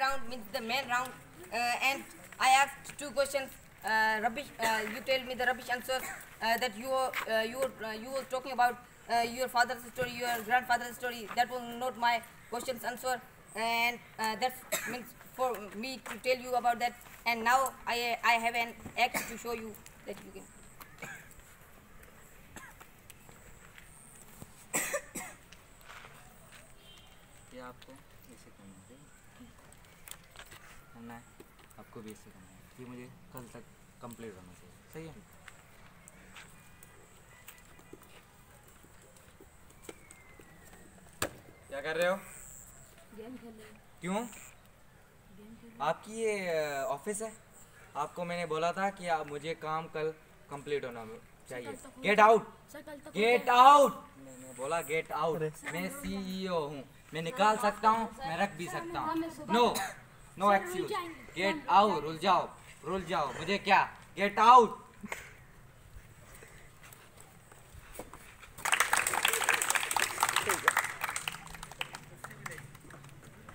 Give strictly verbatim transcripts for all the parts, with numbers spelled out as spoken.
round means the main round, uh, and I asked two questions. Uh, rubbish. Uh, you tell me the rubbish answers uh, that you uh, you uh, you were talking about uh, your father's story, your grandfather's story. That was not my question's answer, and uh, that means for me to tell you about that. And now I I have an act to show you that you can. ये आपको ऐसे करना है, करना है, आपको भी ऐसे करना है कि मुझे कल तक कंप्लीट करना चाहिए, सही है? क्या कर रहे हो? गेम खेल रहे हो। क्यों? आपकी ये ऑफिस है, आपको मैंने बोला था कि आप मुझे काम कल कंप्लीट होना चाहिए। गेट आउट, गेट आउट, मैंने बोला गेट आउट। मैं सीईओ हूँ, मैं निकाल सकता हूँ, मैं रख भी सकता हूँ। No, no excuse. Get out, रुल जाओ, रुल जाओ। मुझे क्या? Get out.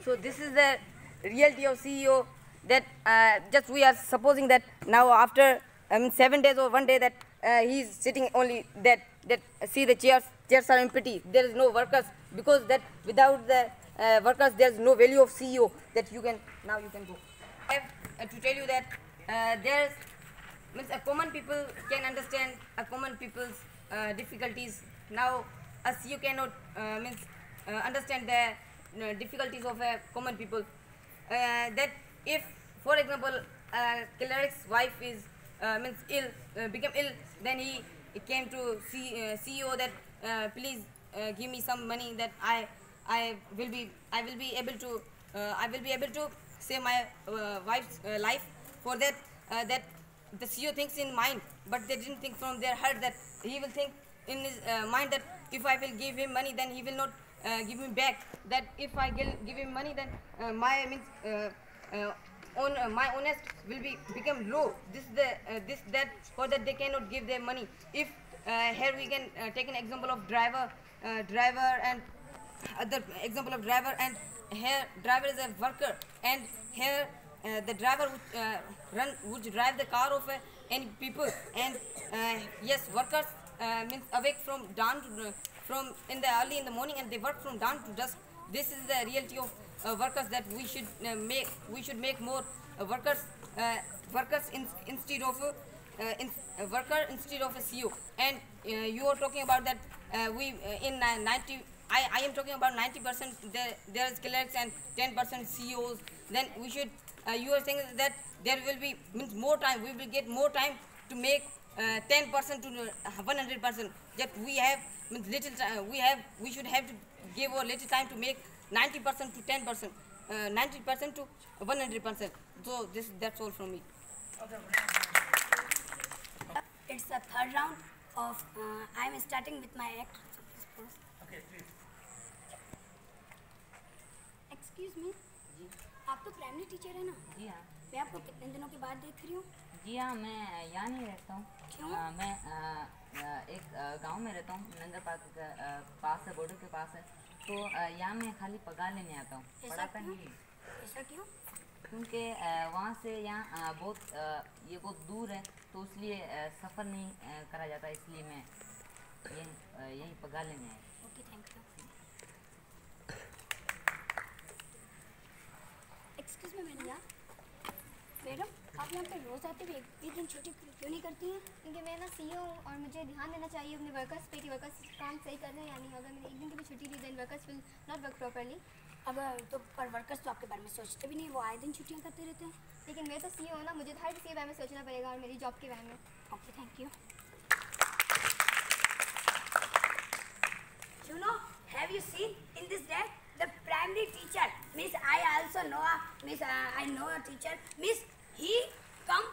So this is the reality of C E O. That uh, just we are supposing that now after um, seven days or one day that uh, he is sitting only that that see the chairs. Chairs are empty. There is no workers because that without the uh, workers there is no value of C E O. That you can now you can go. I have uh, to tell you that uh, there is means a common people can understand a common people's uh, difficulties. Now a C E O cannot uh, means uh, understand the uh, difficulties of a common people. Uh, that if for example a cleric's wife is uh, means ill uh, become ill, then he came to see uh, C E O that uh, please uh, give me some money that I I will be I will be able to uh, I will be able to save my uh, wife's uh, life. For that uh, that the C E O thinks in mind, but they didn't think from their heart that he will think in his uh, mind that if I will give him money then he will not uh, give me back. That if I give him money then uh, my means uh, uh, on uh, my honest will be become low. This the uh, this that for that they cannot give their money. If uh, here we can uh, take an example of driver, uh, driver and other example of driver, and here driver is a worker, and here uh, the driver would uh, run would drive the car of uh, any people, and uh, yes workers uh, means awake from dawn to, uh, from in the early in the morning, and they work from dawn to dusk. This is the reality of uh, workers, that we should uh, make we should make more uh, workers uh, workers in, instead of uh, in, uh, worker instead of a C E O. And uh, you are talking about that uh, we uh, in uh, ninety. I I am talking about ninety percent there there is clerics and ten percent C E Os. Then we should uh, you are saying that there will be means more time. We will get more time to make ten uh, percent to one hundred percent. That we have means little time. We have we should have to give a little time to make ninety percent to ten percent, ninety percent to one hundred percent. So this that's all from me. It's the third round of uh, I'm starting with my act. Okay, please. Excuse me. जी. आप तो primary teacher है ना? जी हाँ. मैं आपको कितने दिनों के बाद देख रही हूँ? जी हाँ, मैं यहाँ नहीं रहता हूँ. क्यों? आ, मैं आ, एक गांव में रहता हूँ, नंदर पार्क पास है, बॉर्डर के पास है. तो यहाँ मैं खाली पगार लेने आता हूँ, पढ़ाता नहीं. ऐसा क्यों? क्योंकि वहाँ से यहाँ बहुत ये बहुत दूर है, तो इसलिए सफ़र नहीं करा जाता, इसलिए मैं यहीं यहीं पगार लेने आया. Okay, thank you. Excuse me madam, madam आप यहाँ पे रोज आते भी एक दिन छुट्टी क्यों नहीं करती हैं? क्योंकि मैं ना सीईओ और मुझे ध्यान देना चाहिए अपने वर्कर्स पे कि वर्कर्स काम सही कर रहे हैं या नहीं. अगर मैंने एक दिन की भी छुट्टी ली then workers will not work properly. अगर तो पर वर्कर्स तो आपके बारे में सोचते भी नहीं, वो आए दिन छुट्टियाँ करते रहते हैं. लेकिन मैं तो सीईओ हूँ ना, मुझे हर किसी के बारे में सोचना पड़ेगा और मेरी जॉब के बारे में. Okay, thank you. You know, have you seen in this day the primary teacher? Miss, I also know a Miss. Uh, I know a teacher. Miss, he come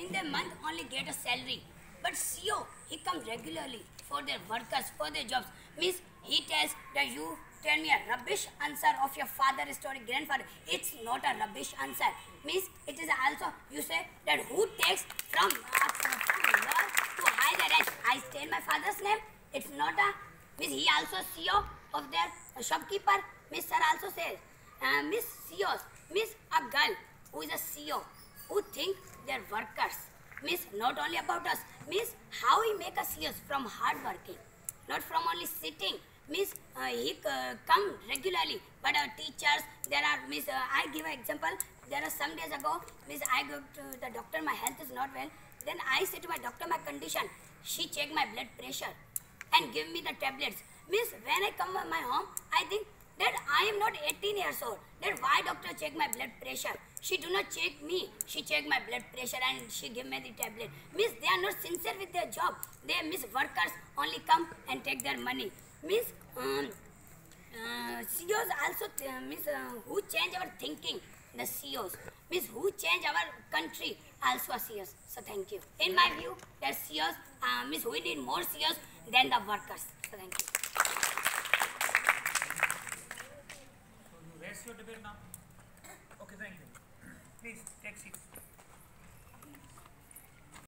in the month only get a salary, but C E O he come regularly for their workers, for their jobs. Means he tells that you tell me a rubbish answer of your father's story, grandfather. It's not a rubbish answer. Means it is also you say that who takes from uh, from lower to higher rank. I tell my father's name. It's not a Miss. He also C E O of their shopkeeper. Miss sir also says uh, Miss C E Os means a girl who is a C E O, who think their workers, means not only about us, means how he make a C E O from hard working, not from only sitting, means uh, he uh, come regularly, but our teachers, there are, means uh, I give an example, there are some days ago, means I go to the doctor, my health is not well, then I say to my doctor my condition, she check my blood pressure and give me the tablets, means when I come my home, I think that I am not eighteen years old, then why doctor check my blood pressure? She do not check me, she check my blood pressure and she give me the tablet. Means they are not sincere with their job, they miss workers only come and take their money. Means um, uh, C E Os also uh, means uh, who change our thinking, the C E Os, means who change our country also are C E Os. So thank you. In my view, the C E Os uh, means we need more C E Os than the workers. So thank you. Your debate now. Okay, thank you. Please take seats.